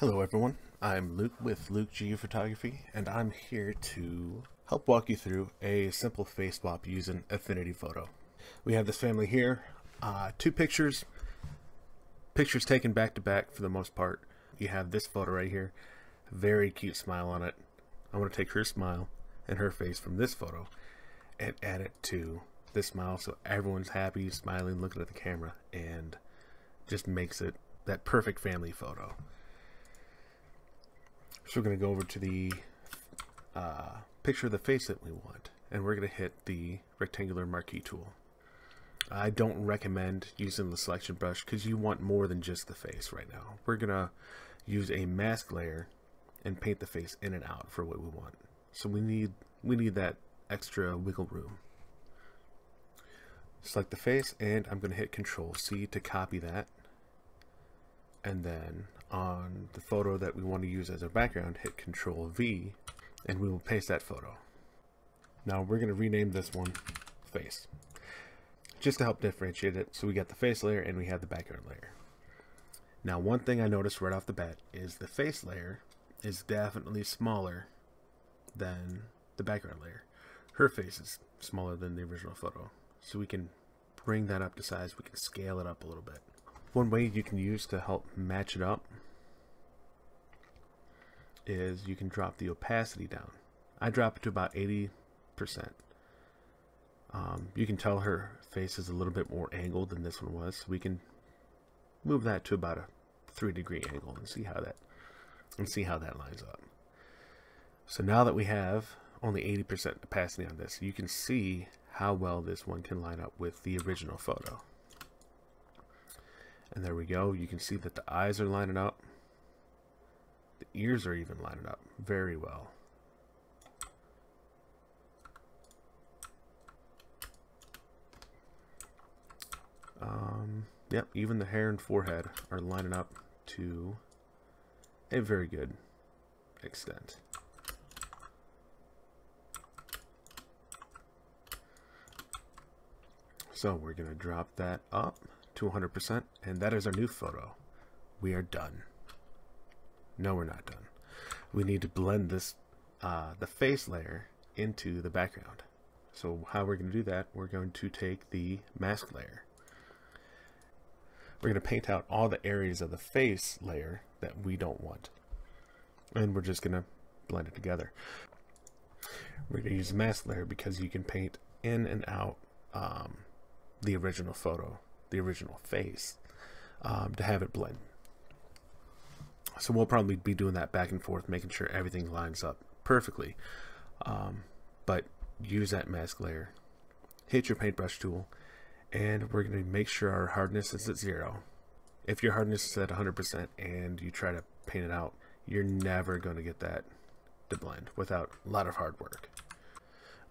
Hello everyone, I'm Luke with Luke G Photography, and I'm here to help walk you through a simple face swap using Affinity Photo. We have this family here, two pictures taken back to back for the most part. You have this photo right here, very cute smile on it. I want to take her smile and her face from this photo and add it to this smile so everyone's happy, smiling, looking at the camera, and just makes it that perfect family photo. So we're going to go over to the picture of the face that we want, and we're going to hit the rectangular marquee tool. I don't recommend using the selection brush because you want more than just the face right now. We're going to use a mask layer and paint the face in and out for what we want. So we need that extra wiggle room. Select the face, and I'm going to hit Control C to copy that. And then on the photo that we want to use as our background, hit Control V, and we will paste that photo. Now we're going to rename this one face, just to help differentiate it. So we got the face layer and we have the background layer. Now one thing I noticed right off the bat is the face layer is definitely smaller than the background layer. Her face is smaller than the original photo. So we can bring that up to size, we can scale it up a little bit. One way you can use to help match it up is you can drop the opacity down. I drop it to about 80%. You can tell her face is a little bit more angled than this one was, so we can move that to about a 3-degree angle and see how that lines up. So now that we have only 80% opacity on this, you can see how well this one can line up with the original photo. And there we go. You can see that the eyes are lining up. The ears are even lining up very well. Yep, even the hair and forehead are lining up to a very good extent. So we're going to drop that up to 100%, and that is our new photo. We are done. No, we're not done. We need to blend this the face layer into the background. So how we're going to do that, we're going to take the mask layer. We're going to paint out all the areas of the face layer that we don't want, and we're just going to blend it together. We're going to use the mask layer because you can paint in and out the original photo, the original face, to have it blend. So we'll probably be doing that back and forth, making sure everything lines up perfectly. But use that mask layer, hit your paintbrush tool, and we're going to make sure our hardness is at 0. If your hardness is at 100% and you try to paint it out, you're never going to get that to blend without a lot of hard work.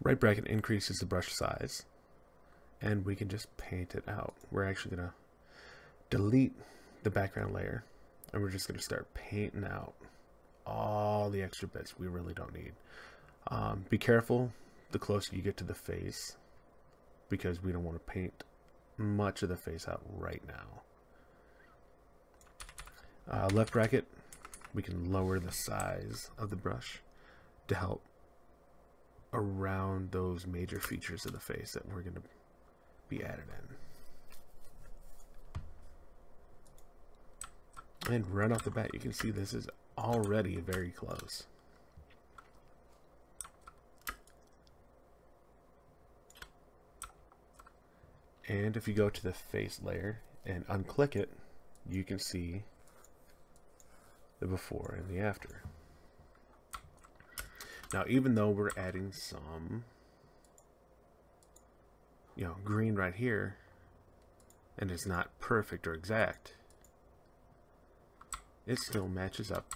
Right bracket increases the brush size, and we can just paint it out. We're actually going to delete the background layer, and we're just going to start painting out all the extra bits we really don't need. Be careful the closer you get to the face, because we don't want to paint much of the face out right now. Left bracket, we can lower the size of the brush to help around those major features of the face that we're going to be added in. And right off the bat, you can see this is already very close. And if you go to the face layer and unclick it, you can see the before and the after. Now, even though we're adding some green right here, and it's not perfect or exact, it still matches up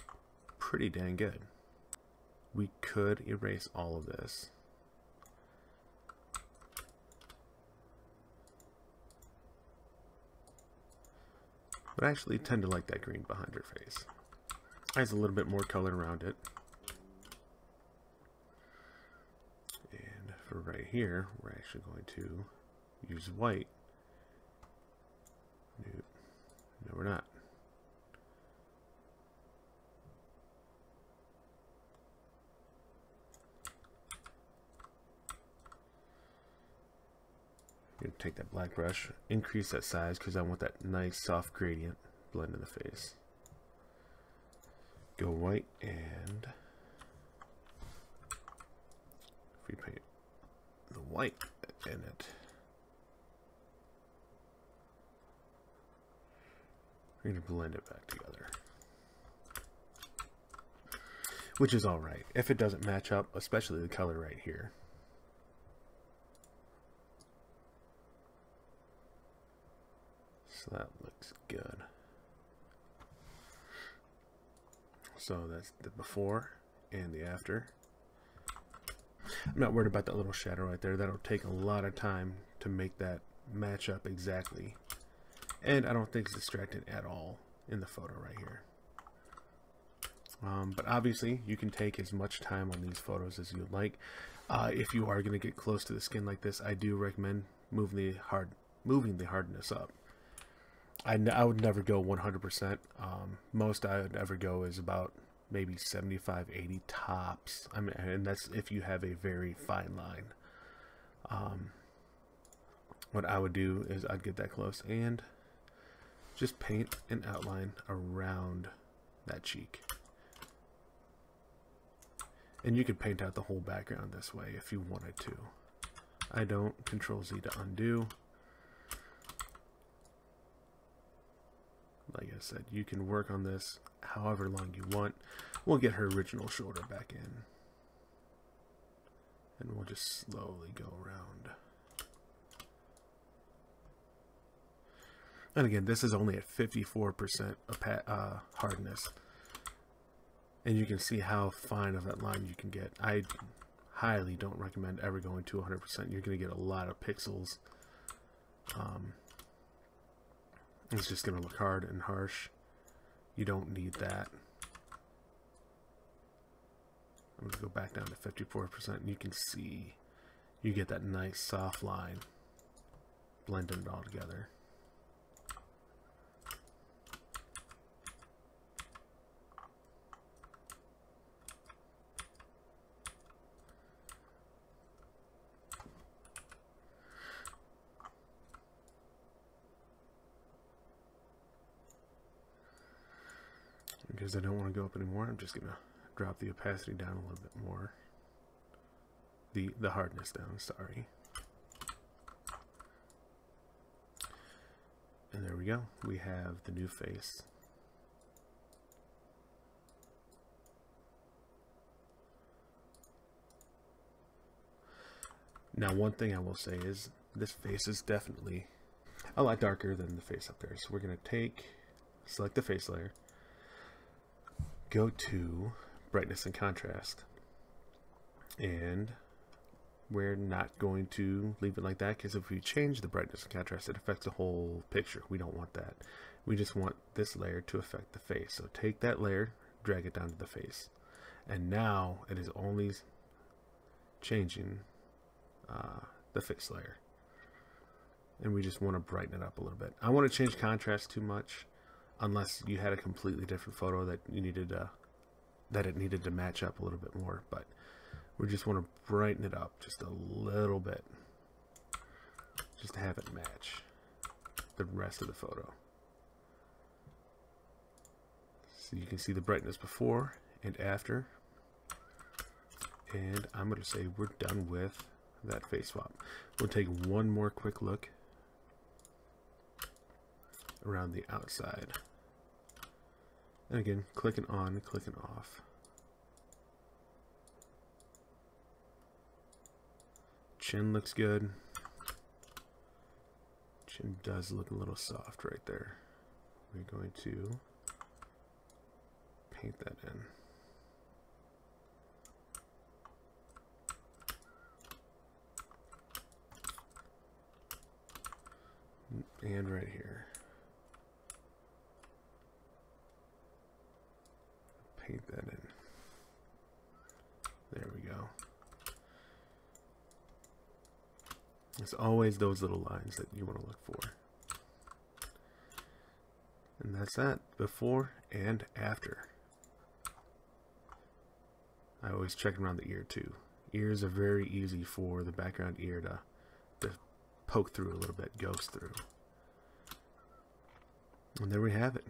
pretty dang good. We could erase all of this, but I actually tend to like that green behind her face. Adds a little bit more color around it. Right here, we're actually going to use white. No, we're not. Gonna take that black brush, increase that size because I want that nice soft gradient blend in the face. Go white and free paint the white in it. We're gonna blend it back together. Which is alright if it doesn't match up, especially the color right here. So that looks good. So that's the before and the after. I'm not worried about that little shadow right there. That'll take a lot of time to make that match up exactly. And I don't think it's distracted at all in the photo right here. But obviously you can take as much time on these photos as you'd like. If you are going to get close to the skin like this, I do recommend moving the hardness up. I would never go 100%. Most I would ever go is about maybe 75, 80 tops. I mean, and that's if you have a very fine line. What I would do is I'd get that close and just paint an outline around that cheek. And you could paint out the whole background this way if you wanted to. I don't. Control Z to undo. Like I said, you can work on this however long you want. We'll get her original shoulder back in. And we'll just slowly go around. And again, this is only at 54% hardness. And you can see how fine of that line you can get. I highly don't recommend ever going to 100%. You're going to get a lot of pixels. It's just going to look hard and harsh. You don't need that. I'm going to go back down to 54% and you can see you get that nice soft line blending it all together. Because I don't want to go up anymore, I'm just gonna drop the opacity down a little bit more. The hardness down, sorry. And there we go. We have the new face. Now, one thing I will say is this face is definitely a lot darker than the face up there. So we're gonna select the face layer. Go to brightness and contrast, and we're not going to leave it like that because if we change the brightness and contrast, it affects the whole picture. We don't want that. We just want this layer to affect the face. So take that layer, drag it down to the face, and now it is only changing the face layer, and we just want to brighten it up a little bit. I want to change contrast too much. Unless you had a completely different photo that you needed to, that it needed to match up a little bit more, but we just want to brighten it up just a little bit, just to have it match the rest of the photo. So you can see the brightness before and after, and I'm going to say we're done with that face swap. We'll take one more quick look around the outside. And again, clicking on, clicking off. Chin looks good. Chin does look a little soft right there. We're going to paint that in. And right here. Paint that in. There we go. It's always those little lines that you want to look for. And that's that. Before and after. I always check around the ear too. Ears are very easy for the background ear to poke through a little bit, ghost through. And there we have it.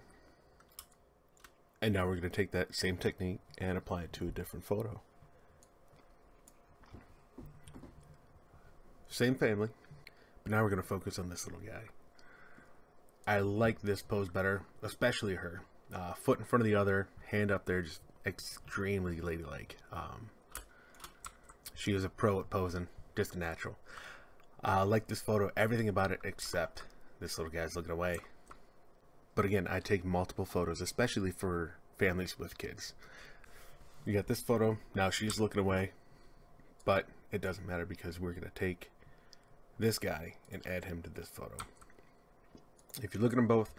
And now we're going to take that same technique and apply it to a different photo. Same family, but now we're going to focus on this little guy. I like this pose better, especially her. Foot in front of the other, hand up there, just extremely ladylike. She is a pro at posing, just a natural. I like this photo, everything about it except this little guy's looking away. But again, I take multiple photos, especially for families with kids. You got this photo, now she's looking away, but it doesn't matter because we're going to take this guy and add him to this photo. If you look at them both,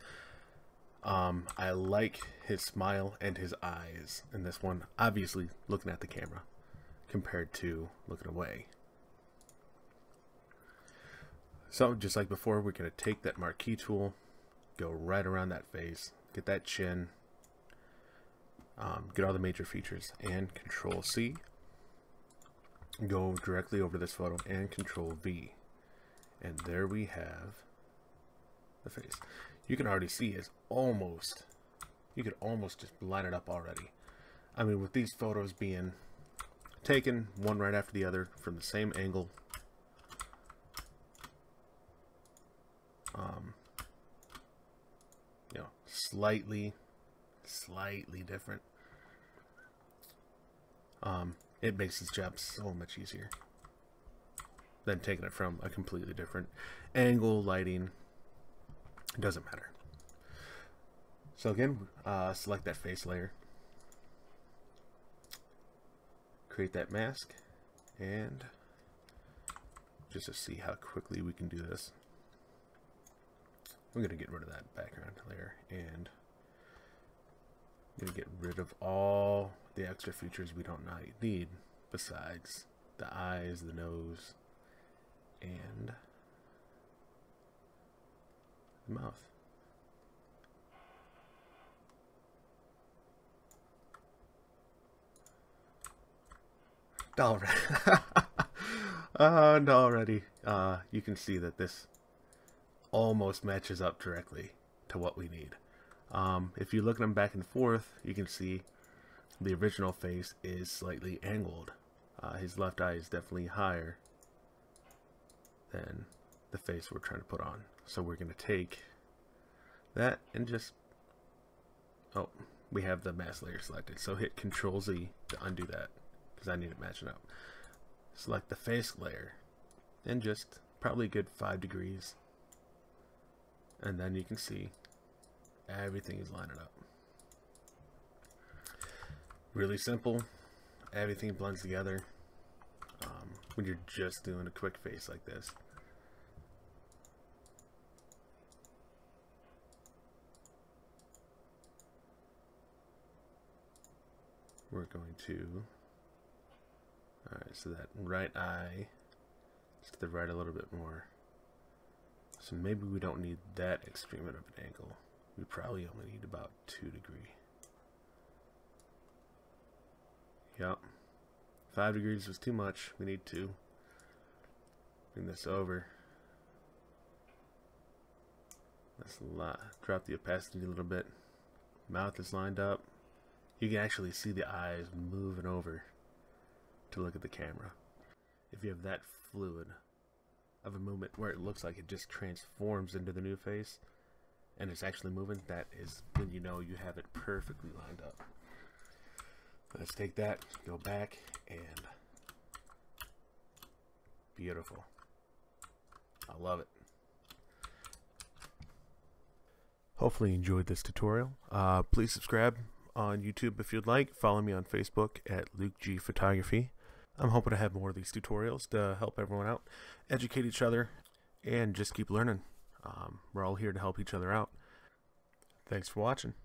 I like his smile and his eyes in this one, obviously looking at the camera compared to looking away. So just like before, we're going to take that marquee tool, go right around that face, get that chin, get all the major features, and Control C. Go directly over this photo and Control V. And there we have the face. You can already see it's almost, you could almost just line it up already. I mean, with these photos being taken one right after the other from the same angle, you know, slightly different. It makes this job so much easier than taking it from a completely different angle, lighting. It doesn't matter. So again, select that face layer, create that mask, and just to see how quickly we can do this, we're gonna get rid of that background layer, and I'm gonna get rid of all the extra features we don't need besides the eyes, the nose, and the mouth. Already, you can see that this almost matches up directly to what we need. If you look at them back and forth, you can see the original face is slightly angled. His left eye is definitely higher than the face we're trying to put on. So we're going to take that and just, oh, we have the mask layer selected. So hit Control Z to undo that because I need it matching up. Select the face layer and just probably a good 5 degrees. And then you can see everything is lining up. Really simple. Everything blends together when you're just doing a quick face like this. We're going to, alright, so that right eye is to the right a little bit more. So maybe we don't need that extreme of an angle. We probably only need about 2 degrees. Yep, 5 degrees was too much. We need to bring this over. That's a lot. Drop the opacity a little bit. Mouth is lined up. You can actually see the eyes moving over to look at the camera. If you have that fluid of a movement where it looks like it just transforms into the new face and it's actually moving, that is when you know you have it perfectly lined up. Let's take that, go back, and beautiful. I love it. Hopefully you enjoyed this tutorial. Please subscribe on YouTube if you'd like. Follow me on Facebook at Luke G Photography. I'm hoping to have more of these tutorials to help everyone out, educate each other, and just keep learning. We're all here to help each other out. Thanks for watching.